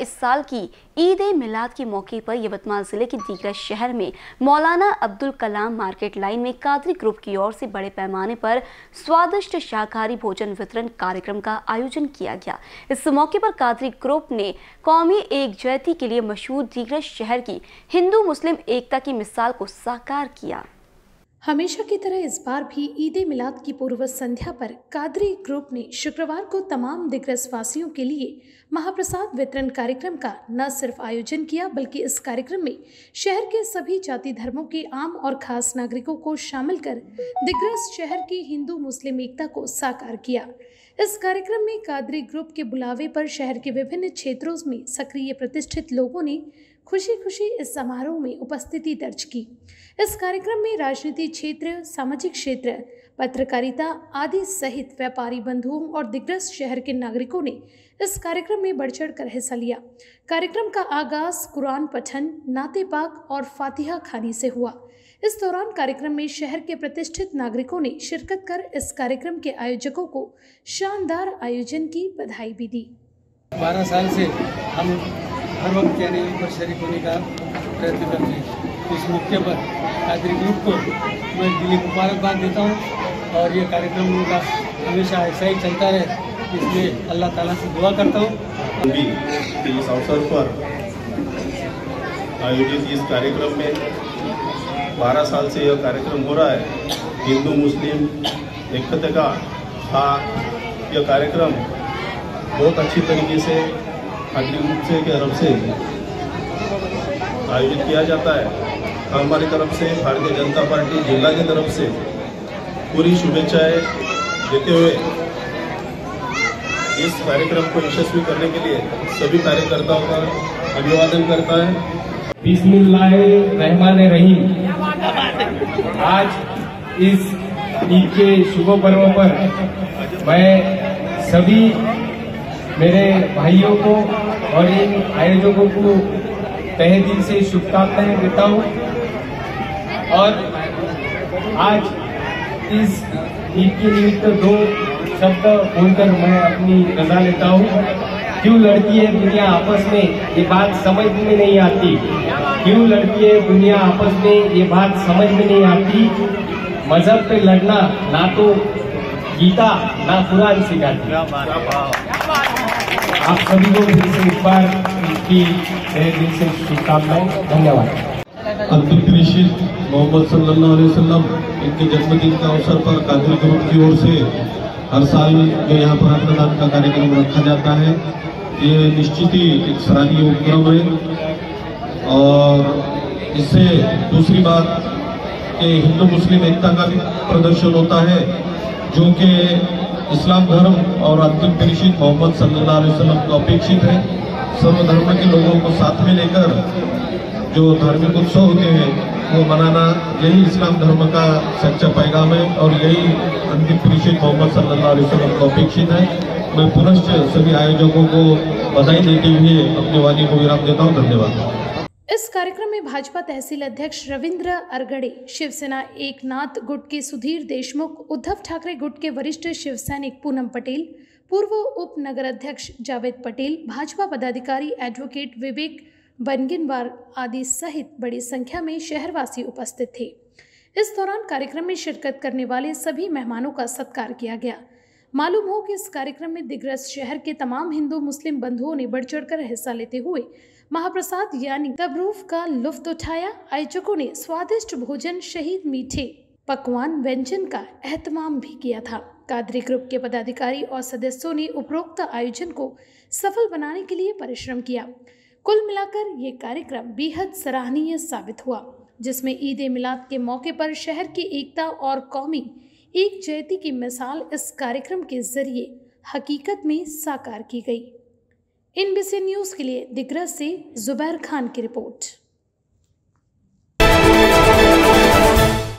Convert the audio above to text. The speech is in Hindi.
इस साल की ईद ए मिलाद के मौके पर यवतमाल जिले के दिग्रस शहर में मौलाना अब्दुल कलाम मार्केट लाइन में कादरी ग्रुप की ओर से बड़े पैमाने पर स्वादिष्ट शाकाहारी भोजन वितरण कार्यक्रम का आयोजन किया गया। इस मौके पर कादरी ग्रुप ने कौमी एकजुटता के लिए मशहूर दिग्रस शहर की हिंदू मुस्लिम एकता की मिसाल को साकार किया। हमेशा की तरह इस बार भी ईद ए मिलाद की पूर्व संध्या पर कादरी ग्रुप ने शुक्रवार को तमाम दिग्रस वासियों के लिए महाप्रसाद वितरण कार्यक्रम का न सिर्फ आयोजन किया बल्कि इस कार्यक्रम में शहर के सभी जाति धर्मों के आम और खास नागरिकों को शामिल कर दिग्रस शहर की हिंदू मुस्लिम एकता को साकार किया। इस कार्यक्रम में कादरी ग्रुप के बुलावे पर शहर के विभिन्न क्षेत्रों में सक्रिय प्रतिष्ठित लोगों ने खुशी खुशी इस समारोह में उपस्थिति दर्ज की। इस कार्यक्रम में राजनीति क्षेत्र, सामाजिक क्षेत्र, पत्रकारिता आदि सहित व्यापारी बंधुओं और दिग्गज शहर के नागरिकों ने इस कार्यक्रम में बढ़ चढ़ कर हिस्सा लिया। कार्यक्रम का आगाज कुरान पठन, नाते पाक और फातिहा खानी से हुआ। इस दौरान कार्यक्रम में शहर के प्रतिष्ठित नागरिकों ने शिरकत कर इस कार्यक्रम के आयोजकों को शानदार आयोजन की बधाई भी दी। 12 साल से हम हर वक्त चैनल पर शरीक होने का प्रयत्न करते हैं। इस मौके पर कादरी ग्रुप को मैं दिली मुबारकबाद देता हूँ और ये कार्यक्रम उनका हमेशा ऐसा ही चलता रहे, इसलिए अल्लाह ताला से दुआ करता हूँ। इस अवसर पर आयोजित इस कार्यक्रम में 12 साल से यह कार्यक्रम हो रहा है, हिंदू मुस्लिम एकता का यह कार्यक्रम बहुत अच्छी तरीके से कादरी ग्रुप से की तरफ से आयोजित किया जाता है। हमारी तरफ से भारतीय जनता पार्टी जिला की तरफ से पूरी शुभेच्छाएं देते हुए इस कार्यक्रम को यशस्वी करने के लिए सभी कार्यकर्ताओं का अभिवादन करता है। बिस्मिल्लाहिर्रहमानिर्रहीम। आज इस ईद के शुभ पर्व पर मैं सभी मेरे भाइयों को और इन आयोजकों को तहे दिल से शुभकामनाएं देता हूँ। और आज इस ईद के निमित्त 2 शब्द बोलकर मैं अपनी रजा लेता हूँ। क्यों लड़ती है दुनिया आपस में, ये बात समझ में नहीं आती। क्यों लड़ती है दुनिया आपस में, ये बात समझ में नहीं आती। मजहब पे लड़ना ना तो गीता ना कुरान सिखाती। आप सभी को फिर से एक बार इनकी तहे दिल से शुभकामनाएं। धन्यवाद। अंतर्प्रेषित मोहम्मद सल्लल्लाहु अलैहि वसल्लम इनके जन्मदिन के अवसर पर कादरी ग्रुप की ओर से हर साल जो यहाँ पर रक्तदान का कार्यक्रम रखा जाता है, ये निश्चित ही एक सराहनीय उपक्रम है। और इससे दूसरी बात कि हिंदू मुस्लिम एकता का भी प्रदर्शन होता है, जो कि इस्लाम धर्म और अंतर्प्रेषित मोहम्मद सल्लल्लाहु अलैहि वसल्लम का अपेक्षित है। सर्वधर्म के लोगों को साथ में लेकर जो धार्मिक उत्सव होते हैं वो मनाना, यही इस्लाम धर्म का सच्चा पैगाम है और यही अंतर्प्रेषित मोहम्मद सल्लल्लाहु अलैहि वसल्लम का अपेक्षित है। मैं पुनश्च सभी आयोजकों को बधाई देते हुए अपनी वाणी को विराम देता हूँ। धन्यवाद। इस कार्यक्रम में भाजपा तहसील अध्यक्ष रविंद्र अरगड़े, शिवसेना एकनाथ गुट के सुधीर देशमुख, उद्धव ठाकरे गुट के वरिष्ठ शिव सैनिक पूनम पटेल, पूर्व उप नगर अध्यक्ष जावेद पटेल, भाजपा पदाधिकारी एडवोकेट विवेक बनगिनवार आदि सहित बड़ी संख्या में शहरवासी उपस्थित थे। इस दौरान कार्यक्रम में शिरकत करने वाले सभी मेहमानों का सत्कार किया गया। मालूम हो कि इस कार्यक्रम में दिग्रस शहर के तमाम हिंदू मुस्लिम बंधुओं ने बढ़ चढ़कर हिस्सा लेते हुए महाप्रसाद यानी तबरूफ का लुफ्त उठाया। आयोजकों ने स्वादिष्ट भोजन, शहीद मीठे पकवान व्यंजन का एहतमाम भी किया था। कादरी ग्रुप के पदाधिकारी और सदस्यों ने उपरोक्त आयोजन को सफल बनाने के लिए परिश्रम किया। कुल मिलाकर ये कार्यक्रम बेहद सराहनीय साबित हुआ, जिसमें ईद ए मिलाद के मौके पर शहर की एकता और कौमी एकजुटता की मिसाल इस कार्यक्रम के जरिए हकीकत में साकार की गई। NBC न्यूज़ के लिए दिग्रस से जुबैर खान की रिपोर्ट।